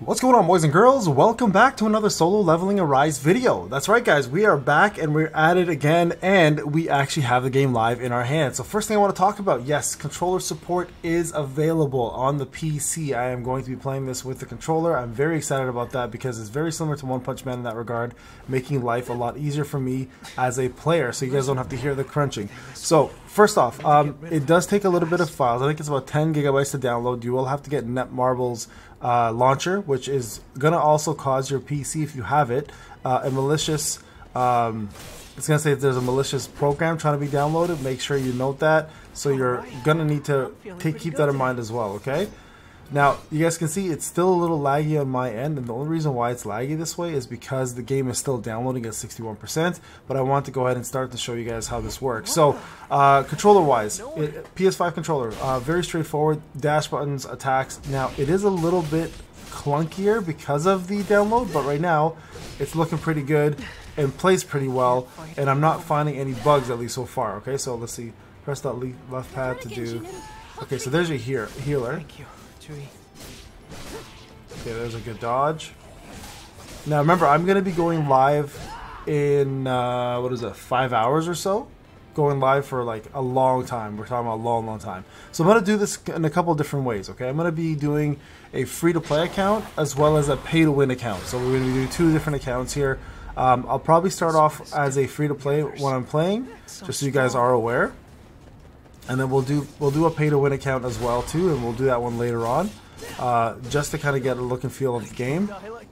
What's going on, boys and girls? Welcome back to another Solo Leveling Arise video. That's right, guys, we are back and we're at it again, and we actually have the game live in our hands. So first thing I want to talk about, yes, controller support is available on the PC. I am going to be playing this with the controller. I'm very excited about that because it's very similar to One Punch Man in that regard, making life a lot easier for me as a player, so you guys don't have to hear the crunching. So first off, it does take a little bit of files. I think it's about 10 gigabytes to download. You will have to get Netmarble's launcher, which is going to also cause your PC, if you have it, a malicious, it's going to say if there's a malicious program trying to be downloaded, make sure you note that. So you're going to need to keep that in mind as well, okay? Now, you guys can see it's still a little laggy on my end, and the only reason why it's laggy this way is because the game is still downloading at 61%, but I want to go ahead and start to show you guys how this works. So, controller-wise, PS5 controller, very straightforward, dash buttons, attacks. Now, it is a little bit clunkier because of the download, but right now, it's looking pretty good and plays pretty well, and I'm not finding any bugs, at least so far, okay? So, let's see, press that left pad to do... Okay, so there's your healer. Okay, there's a good dodge. Now remember, I'm going to be going live in, what is it, 5 hours or so? Going live for like a long time. We're talking about a long, long time. So I'm going to do this in a couple of different ways, okay? I'm going to be doing a free-to-play account as well as a pay-to-win account. So we're going to do two different accounts here. I'll probably start off as a free-to-play when I'm playing, just so you guys are aware. And then we'll do a pay-to-win account as well too, and we'll do that one later on, just to kind of get a look and feel of the game. All right,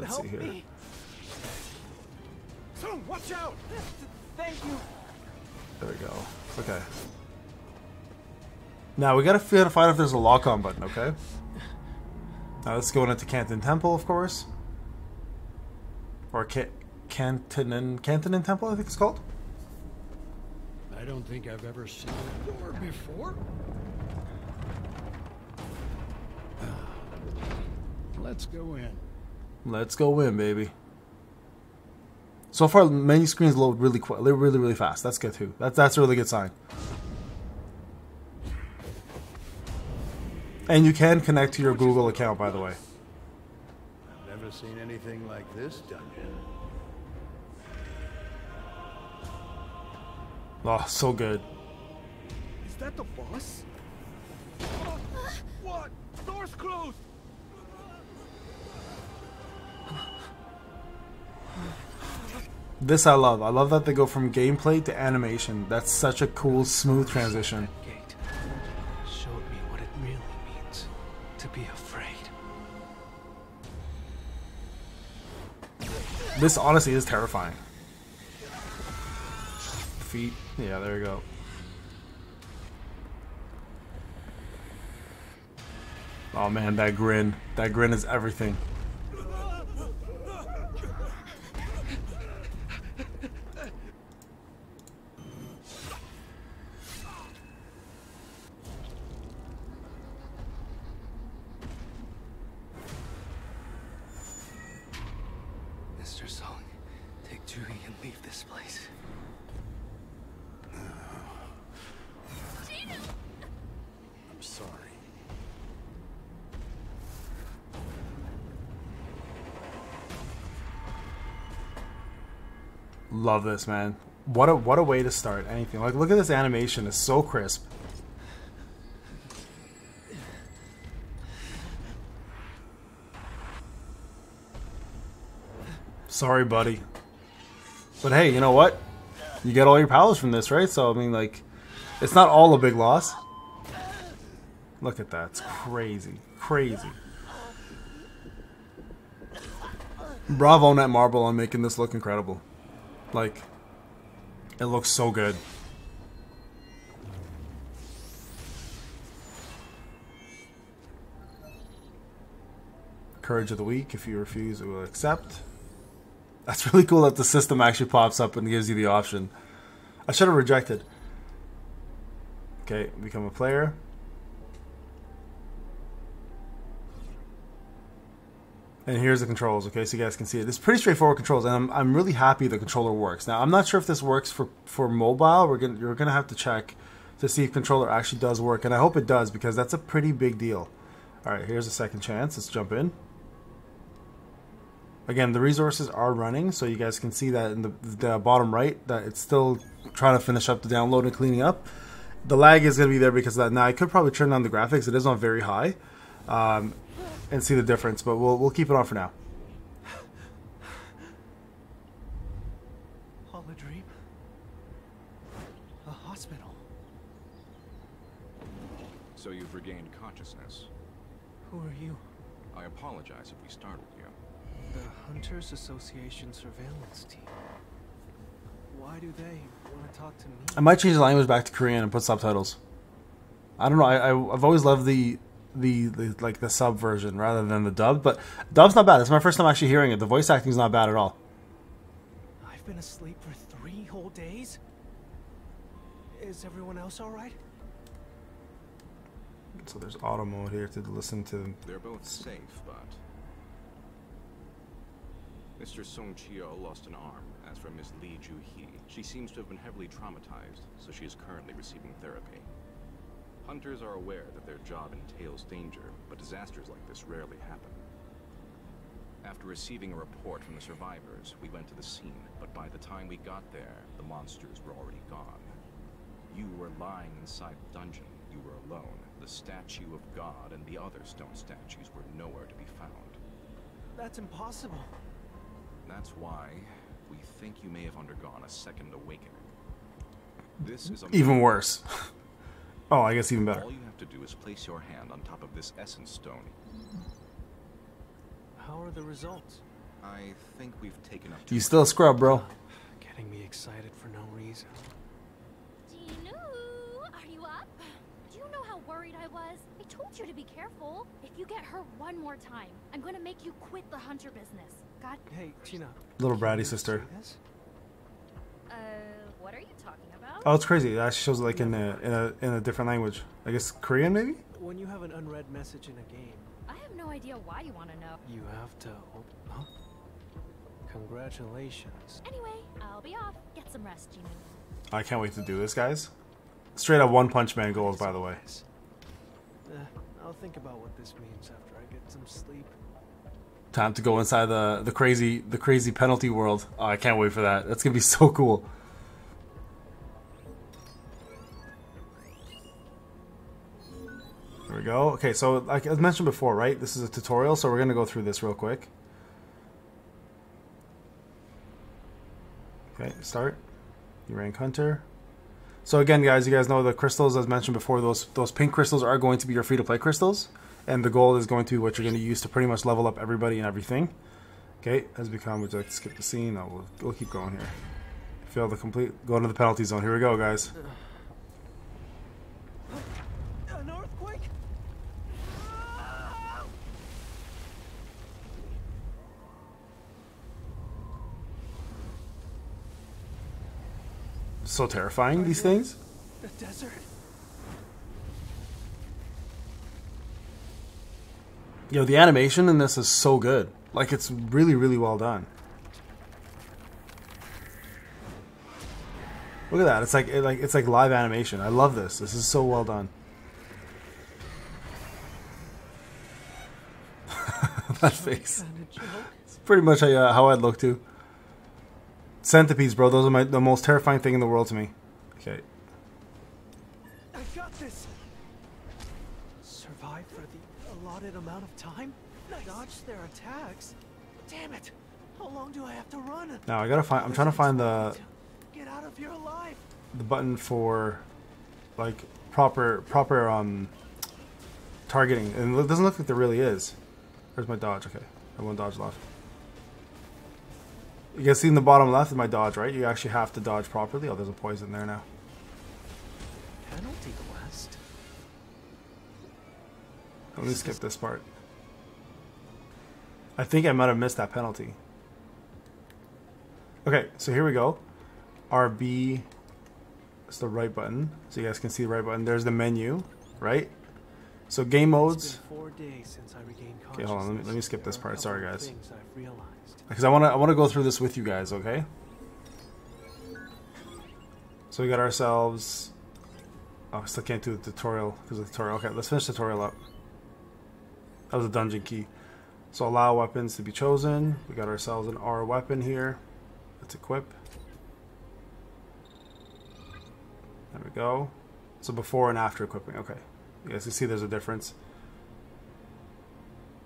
let's see here. There we go. Okay. Now we gotta find if there's a lock-on button. Okay. Now let's go into Canton Temple, of course, or Kantanin Temple, I think it's called. I don't think I've ever seen a door before. Let's go in. Let's go in, baby. So far, many screens load really quick, really fast. That's good too. That's a really good sign. And you can connect to your Google account, by the way. I've never seen anything like this dungeon. Oh, so good. Is that the boss? Oh, what? Door's closed. This I love. I love that they go from gameplay to animation. That's such a cool, smooth transition. Showed me what it really means to be afraid. This honestly is terrifying. Feet. Yeah, there you go. Oh man, that grin. That grin is everything. Mr. Song, take Joo Hee and leave this place. I'm sorry. Love this, man. What a way to start anything. Like, look at this animation. It's so crisp. Sorry, buddy. But hey, you know what? You get all your powers from this, right? So I mean, like, it's not all a big loss. Look at that. It's crazy. Crazy. Bravo Netmarble on making this look incredible. Like, it looks so good. Courage of the weak. If you refuse, it will accept. That's really cool that the system actually pops up and gives you the option. I should have rejected. Okay, become a player. And here's the controls, okay, so you guys can see it. It's pretty straightforward controls, and I'm really happy the controller works. Now, I'm not sure if this works for mobile. You're gonna have to check to see if controller actually does work, and I hope it does because that's a pretty big deal. Alright, here's a second chance. Let's jump in. Again, the resources are running, so you guys can see that in the bottom right, that it's still trying to finish up the download and cleaning up. The lag is going to be there because of that. Now, I could probably turn down the graphics. It is on very high, and see the difference, but we'll keep it on for now. All a dream? A hospital. So you've regained consciousness. Who are you? I apologize if we startled you. The Hunters Association surveillance team. Why do they want to talk to me? I might change the language back to Korean and put subtitles. I don't know. I've always loved the sub version rather than the dub, but dub's not bad. It's my first time actually hearing it. The voice acting's not bad at all. I've been asleep for 3 whole days. Is everyone else all right? So there's auto mode here to listen to them. They're both safe, but Mr. Song Chiyo lost an arm. As for Miss Lee Joo Hee, she seems to have been heavily traumatized, so she is currently receiving therapy. Hunters are aware that their job entails danger, but disasters like this rarely happen. After receiving a report from the survivors, we went to the scene, but by the time we got there, the monsters were already gone. You were lying inside the dungeon. You were alone. The statue of God and the other stone statues were nowhere to be found. That's impossible. That's why we think you may have undergone a second awakening. This is even worse. Oh, I guess even better. All you have to do is place your hand on top of this essence stone. How are the results? I think we've taken up. You still a scrub, bro. Getting me excited for no reason. Gino, are you up? Do you know how worried I was? I told you to be careful. If you get hurt one more time, I'm going to make you quit the hunter business. God. Hey, Gina. Little bratty sister. What are you talking about? Oh, it's crazy. That shows like in a different language. I guess Korean, maybe. When you have an unread message in a game. I have no idea why you want to know. You have to. Huh? Congratulations. Anyway, I'll be off. Get some rest, Gina. I can't wait to do this, guys. Straight up One Punch Man goals, by the way. I'll think about what this means after I get some sleep. Time to go inside the crazy penalty world. Oh, I can't wait for that. That's gonna be so cool. There we go. Okay, so like I mentioned before, right? This is a tutorial, so we're gonna go through this real quick. Okay, start. You rank hunter. So again, guys, you guys know the crystals, as mentioned before, those pink crystals are going to be your free-to-play crystals. And the gold is going to be what you're going to use to pretty much level up everybody and everything. Okay, as we come, would you like to skip the scene? No, we'll keep going here. Fail the complete. Go into the penalty zone. Here we go, guys. An earthquake? So terrifying, these things. The desert. Yo, the animation in this is so good. Like, it's really, really well done. Look at that. It's like it's like live animation. I love this. This is so well done. That face. It's pretty much how I'd look too. Centipedes, bro. Those are the most terrifying thing in the world to me. Okay. I got this. Survive for the allotted amount of time? Nice. Dodge their attacks? Damn it! How long do I have to run? Now I gotta find. I'm trying to find the. Get out of here alive. The button for, like, proper targeting, and it doesn't look like there really is. Where's my dodge? Okay, I won't dodge left. You guys see in the bottom left is my dodge, right? You actually have to dodge properly. Oh, there's a poison there now. Penalty quest. Let me skip this part. I think I might have missed that penalty. Okay, so here we go. RB is the right button. So you guys can see the right button. There's the menu, right? So game modes. Okay, hold on. Let me skip this part. Sorry, guys. Because I want to go through this with you guys, okay? So we got ourselves. Oh, I still can't do the tutorial because of the tutorial. Okay, let's finish the tutorial up. That was a dungeon key. So allow weapons to be chosen. We got ourselves an R weapon here. Let's equip. There we go. So before and after equipping. Okay. You guys can see there's a difference.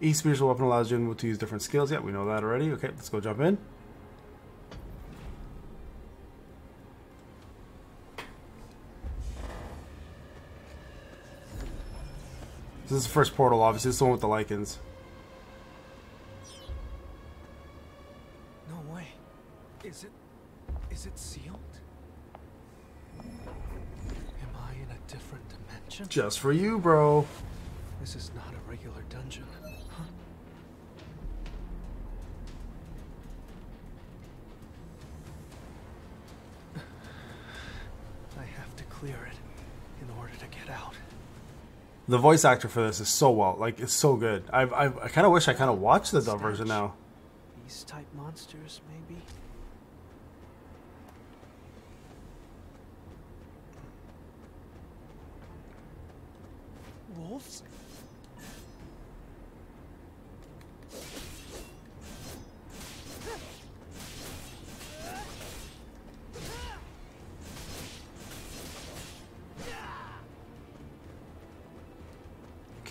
Each spiritual weapon allows you to use different skills. Yeah, we know that already. Okay, let's go jump in. This is the first portal, obviously. This is the one with the lichens. No way. Is it sealed? Am I in a different dimension? Just for you, bro. This is not a regular dungeon. The voice actor for this is so well, like, it's so good. I kind of wish I kind of watched the dub version now. These type monsters, maybe. Wolves.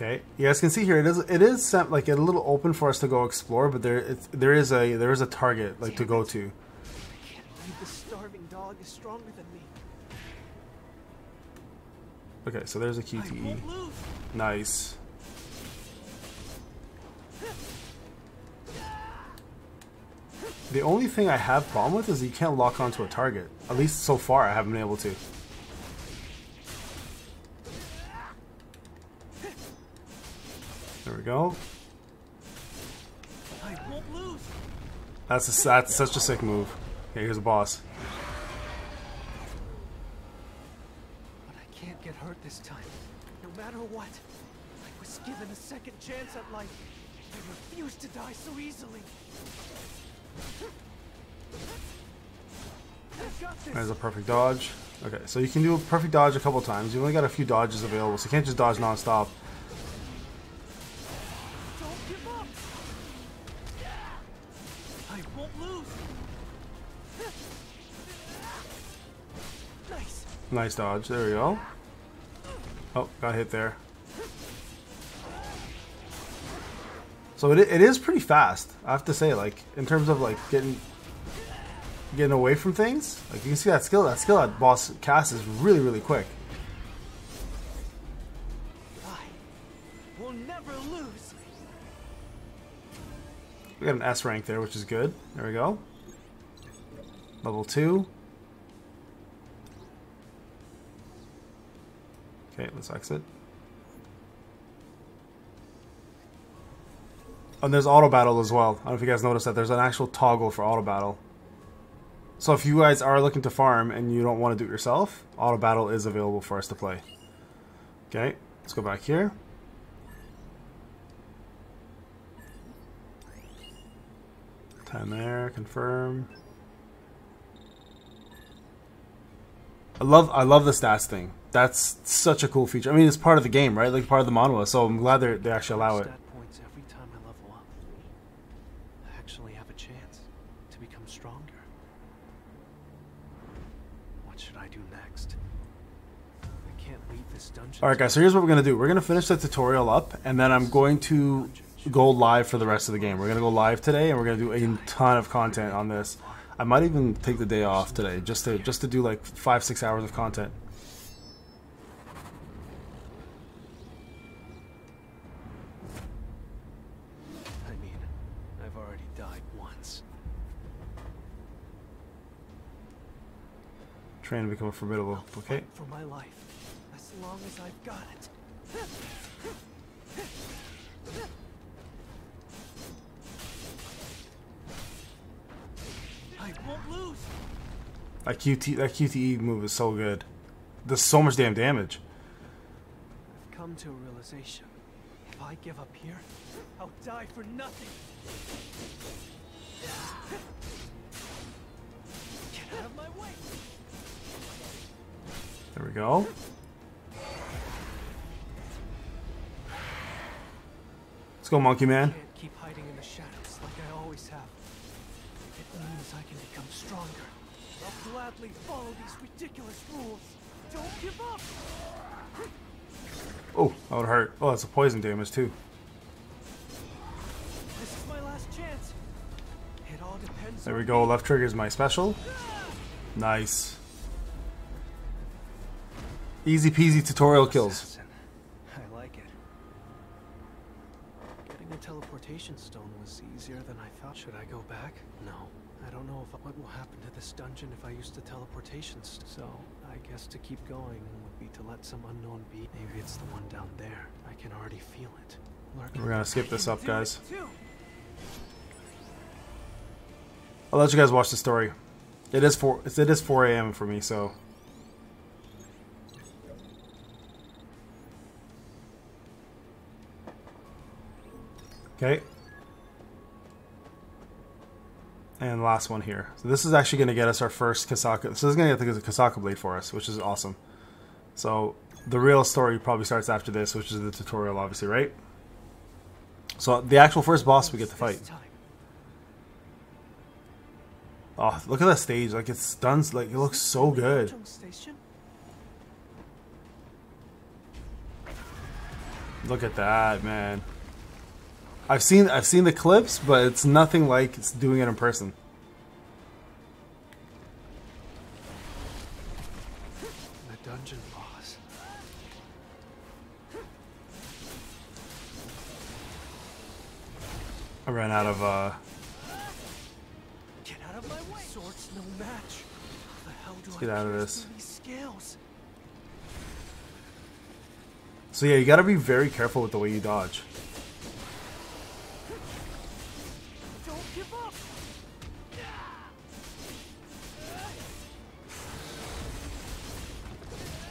Okay, you guys can see here it is set, like a little open for us to go explore, but there is a target like to go to. I can't believe this starving dog is stronger than me. Okay, so there's a QTE. Nice. The only thing I have problem with is you can't lock onto a target. At least so far, I haven't been able to. There we go. I won't lose. That's such a sick move. Okay, here's a boss. But I can't get hurt this time. No matter what, I was given a second chance at life. I refuse to die so easily. There's a perfect dodge. Okay, so you can do a perfect dodge a couple times. You only got a few dodges available, so you can't just dodge non-stop. Nice dodge. There we go. Oh, got hit there. So it is pretty fast, I have to say. Like in terms of like getting away from things, like you can see that skill. That skill that boss casts is really, really quick. I will never lose. We got an S rank there, which is good. There we go. Level 2. Okay, let's exit. And there's auto battle as well. I don't know if you guys noticed that there's an actual toggle for auto battle. So if you guys are looking to farm and you don't want to do it yourself, auto battle is available for us to play. Okay, let's go back here. Time there, confirm. I love the stats thing. That's such a cool feature. I mean, it's part of the game, right? Like part of the manhwa. So I'm glad they actually allow it. Stat points every time I level up. I actually have a chance to become stronger. What should I do next? I can't leave this dungeon. All right, guys. So here's what we're gonna do. We're gonna finish the tutorial up, and then I'm going to go live for the rest of the game. We're gonna go live today, and we're gonna do a ton of content on this. I might even take the day off today just to do like 5-6 hours of content. Trying to become formidable. Okay. For my life, as long as I've got it. I won't lose. That QTE move is so good. There's so much damn damage. I've come to a realization. If I give up here, I'll die for nothing. Get out of my way. There we go. Let's Let's go, Monkey Man. I keep hiding in the shadows like I always have. It means I can become stronger. I'll gladly follow these ridiculous rules. Don't give up. Oh, that would hurt. Oh, that's a poison damage too. This is my last chance. It all depends. There we go. Left trigger is my special. Nice. Easy peasy tutorial kills. I like it. Getting the teleportation stone was easier than I thought. Should I go back? No. I don't know what will happen to this dungeon if I use the teleportation stone. So I guess to keep going would be to let some unknown be. Maybe it's the one down there. I can already feel it. Lurking. We're gonna skip this up, guys. I'll let you guys watch the story. It is 4 a.m. for me, so. Okay. And last one here. So this is actually going to get us our first Kasaka. So this is going to get the Kasaka blade for us, which is awesome. So the real story probably starts after this, which is the tutorial, obviously, right? So the actual first boss we get to fight. Oh, look at that stage! Like it's done. Like it looks so good. Look at that, man. I've seen the clips, but it's nothing like it's doing it in person. The dungeon boss. I ran out of Get out of my way. Swords no match. The hell do I get out of this? So yeah, you got to be very careful with the way you dodge.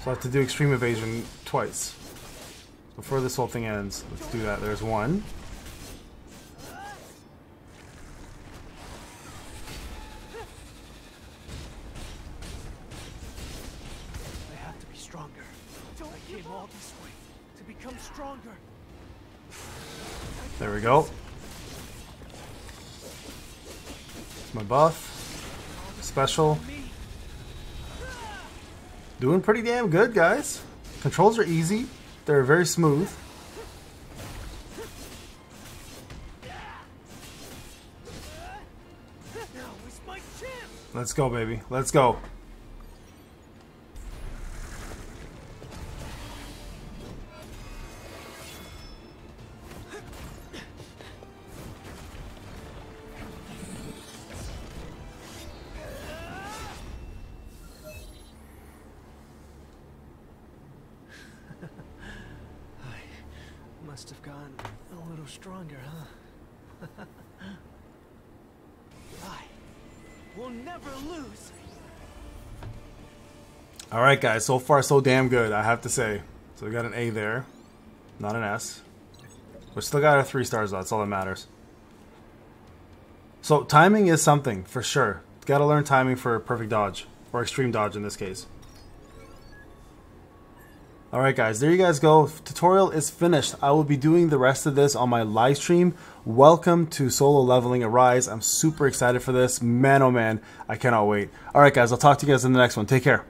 So I have to do extreme evasion twice. Before this whole thing ends, let's do that. There's one. I have to be stronger. I came all this way to become stronger. There we go. My buff, special. Doing pretty damn good, guys. Controls are easy. They're very smooth. Let's go, baby. Let's go. Have gone a little stronger, huh? I will never lose. All right, guys. So far, so damn good, I have to say. So we got an A there, not an S. We still got our 3 stars though. That's all that matters. So timing is something for sure. Got to learn timing for perfect dodge or extreme dodge in this case. Alright guys, there you guys go. Tutorial is finished. I will be doing the rest of this on my live stream. Welcome to Solo Leveling Arise. I'm super excited for this. Man, oh man, I cannot wait. Alright guys, I'll talk to you guys in the next one. Take care.